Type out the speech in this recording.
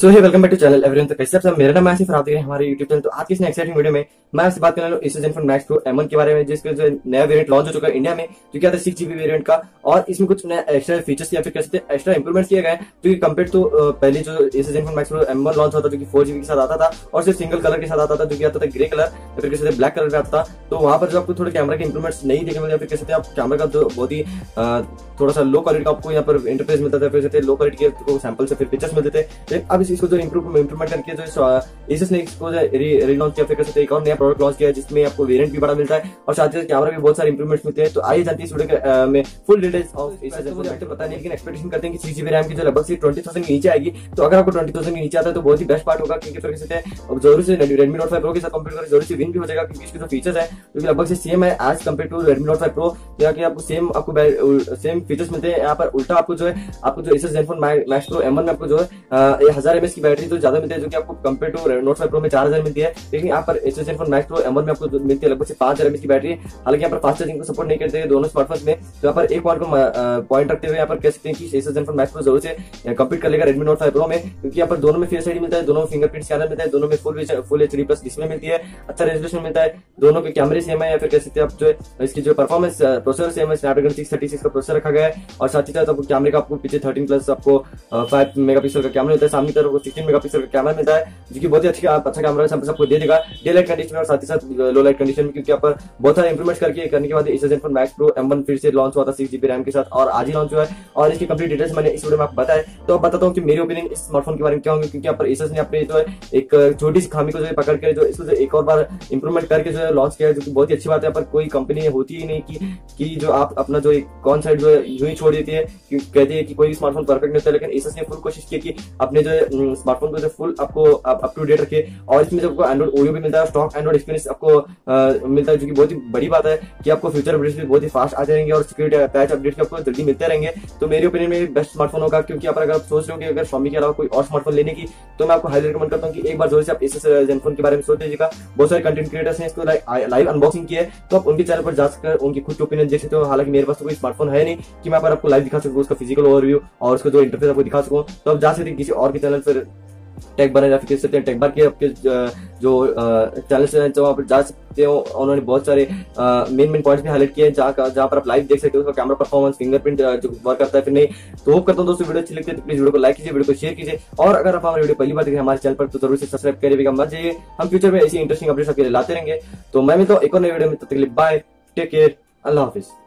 So hey welcome back to channel everyone. तो कैसे आप सब, मेरा नाम आसिफ, आप हमारे YouTube चैनल। तो आज की इस एक्साइटिंग वीडियो में मैं आपसे बात करने वाला हूं Asus Zenfone Max Pro M1 के बारे में, जिसके जो नया वेरिएंट लॉन्च हो चुका है इंडिया में, जो कि आता है 6GB वेरिएंट का। और इसमें कुछ नया एक्स्ट्रा फीचर्स या फिर कह सकते हैं एक्स्ट्रा इंप्रूवमेंट्स किए गए हैं, जो कि कंपेयर टू पहले जो Asus Zenfone Max Pro M1 launch होता था, जो कि 4GB के साथ आता था और सिर्फ सिंगल कलर के साथ आता था, जो कि आता था ग्रे कलर या फिर कह सकते ब्लैक कलर में आता था। तो वहां पर जो आपको थोड़े कैमरा के इंप्रूवमेंट्स नहीं देखने मिले, या फिर कह सकते आप कैमरा का जो बहुत ही थोड़ा सा लो क्वालिटी का आपको यहाँ पर इंटरफेस मिलता था, फिर लो क्वालिटी के सैंपल से फिर पिक्चर्स मिलते थे। अब इसको जो इंप्रूवमेंट करके जो Asus ने इसको रिलॉन्च किया, फिर एक और नया प्रोडक्ट लॉन्च किया, जिसमें आपको वेरिएंट भी बड़ा मिलता है और साथ ही कैमरा भी बहुत सारे इंप्रूवमेंट्स मिलते हैं। तो आइए जानते हैं इस वीडियो में full details of Asus Zenfone। पता नहीं, लेकिन एक्सपेक्टेशन करते हैं कि 6GB रैम की जो लगभग 20,000 के नीचे आएगी। तो अगर आपको 20,000 के नीचे आता है तो बहुत ही बेस्ट पार्ट होगा, क्योंकि जरूर से Redmi Note 5 Pro के साथ कंपेयर करें, जरूर से विन भी हो जाएगा, क्योंकि इसके जो फीचर्स है लगभग सेम है as compare to Redmi Note 5 Pro, या कि आपको सेम फीचर्स मिलते हैं। यहाँ पर उल्टा आपको जो है आपको जो Asus Zenfone Max Pro M1 में आपको जो है 1000 mAh की बैटरी तो ज्यादा मिलती है, जो कि आपको कंपेयर टू Note 5 Pro में 4000 मिलती है। लेकिन यहाँ पर Asus Zenfone Max Pro M1 में आपको मिलती है लगभग 5000 mAh की बैटरी। हालांकि यहाँ पर फास्ट चार्जिंग को सपोर्ट नहीं करते हैं दोनों स्मार्टफोन में, तो यहाँ पर एक पॉइंट रखते हुए यहाँ पर कह सकते हैं कि Asus Zenfone Max Pro जरूर से कंपीट कर लेगा Redmi Note 5 Pro में, क्योंकि यहाँ पर दोनों में फेस आईडी मिलता है, दोनों में फिंगरप्रिंट स्कैनर मिलता है, दोनों में फुल HD+ डिस्प्ले मिलती है, अच्छा रेजोल्यूशन मिलता है, दोनों के कैमरे सेम है, या फिर कह सकते हैं आप जो इसकी जो परफॉर्मेंस प्रोसेसर सेम है, Snapdragon 636 का प्रोसेसर रखा गया है। और साथ ही साथ आपको कैमरे का आपको पीछे 13+ आपको 5 मेगापिक्सल का कैमरा मिलता है, सामने तरफ 16 मेगापिक्सल का कैमरा मिलता है, जो कि बहुत ही अच्छा कैमरा है, सबको दे देगा डे लाइट कंडीशन में और साथ ही साथ लो लाइट कंडीशन में, क्योंकि यहाँ पर बहुत सारे इंप्रूवमेंट करने के बाद Asus Zenfone Max Pro M1 फिर से लॉन्च हुआ था 6GB रैम के साथ और आज ही लॉन्च हुआ है। और इसकी कंप्लीट डिटेल्स मैंने इस वीडियो में आपको बताया। तो अब बताता हूँ कि मेरी ओपिनियन इस स्मार्टफोन के बारे में क्या होंगे, क्योंकि यहाँ पर Asus ने अपने जो है एक छोटी सी खामी को जो पकड़ कर जो इसको जो एक और बार इंप्रूवमेंट करके जो है लॉन्च किया है, जो कि बहुत ही अच्छी बात है। यहाँ पर कोई कंपनी होती ही नहीं कि जो आप अपना जो एक कॉन्सेप्ट जो यूं ही छोड़ देती है, कहती है कि कोई स्मार्टफोन परफेक्ट नहीं होता, लेकिन Asus ने फुल कोशिश की कि अपने जो स्मार्टफोन को जो फुल आपको अप टू डेट रखे। और इसमें जो आपको एंड्रॉइड ओरियो भी मिलता है, स्टॉक एंड्रॉइड एक्सपीरियंस आपको मिलता है, जो कि बहुत ही बड़ी बात है कि आपको फ्यूचर अपडेट्स भी बहुत ही फास्ट आते रहेंगे और सिक्योरिटी पैच अपडेट्स आपको जल्दी मिलते रहेंगे। तो मेरी ओपिनियन में बेस्ट स्मार्टफोन होगा, क्योंकि अगर आप सोच रहे हो कि अगर स्वामी के अलावा कोई और स्मार्टफोन लेने की, तो मैं आपको हाईली रिकमेंड करता हूँ कि एक बार जोर से आप Asus Zenfone के बारे में सोच लीजिएगा। बहुत सारे कंटेंट क्रिएटर्स ने इसको लाइव अनबॉक्सिंग किया है, तो आप उनके चैनल पर जाकर उनकी खुद की ओपिनियन देख सकते हो। हालांकि मेरे पास कोई स्मार्टफोन है नहीं कि मैं आपको लाइव दिखा सकूँ उसका फिजिकल ओवरव्यू और उसका जो इंटरफेस आपको दिखा सकूँ, तो आप जा सकते किसी और के चैनल पर, टेक बार या फिर टेक बार के आपके जो चैनल से वहाँ पर जा सकते हो। उन्होंने बहुत सारे मेन पॉइंट्स भी हाईलाइट किए हैं, जहाँ पर आप लाइव देख सकते हो उसका कैमरा परफॉर्मेंस, फिंगरप्रिंट जो वर्क करता है फिर नहीं। तो होप करता हूँ दोस्तों वीडियो अच्छी लगती है, तो प्लीज वीडियो को लाइक कीजिए, वीडियो को शेयर कीजिए। और अगर आप हमारे वीडियो पहली बार देखें हमारे चैनल पर, तो जरूर से सब्सक्राइब करिएगा मत जाइए, हम फ्यूचर में ऐसी इंटरेस्टिंग अपडेट्स आपके लिए लाते रहेंगे। तो मैं मिलता हूँ एक और नई वीडियो में, तब तक के लिए बाय, टेक केयर, अल्लाह हाफिज।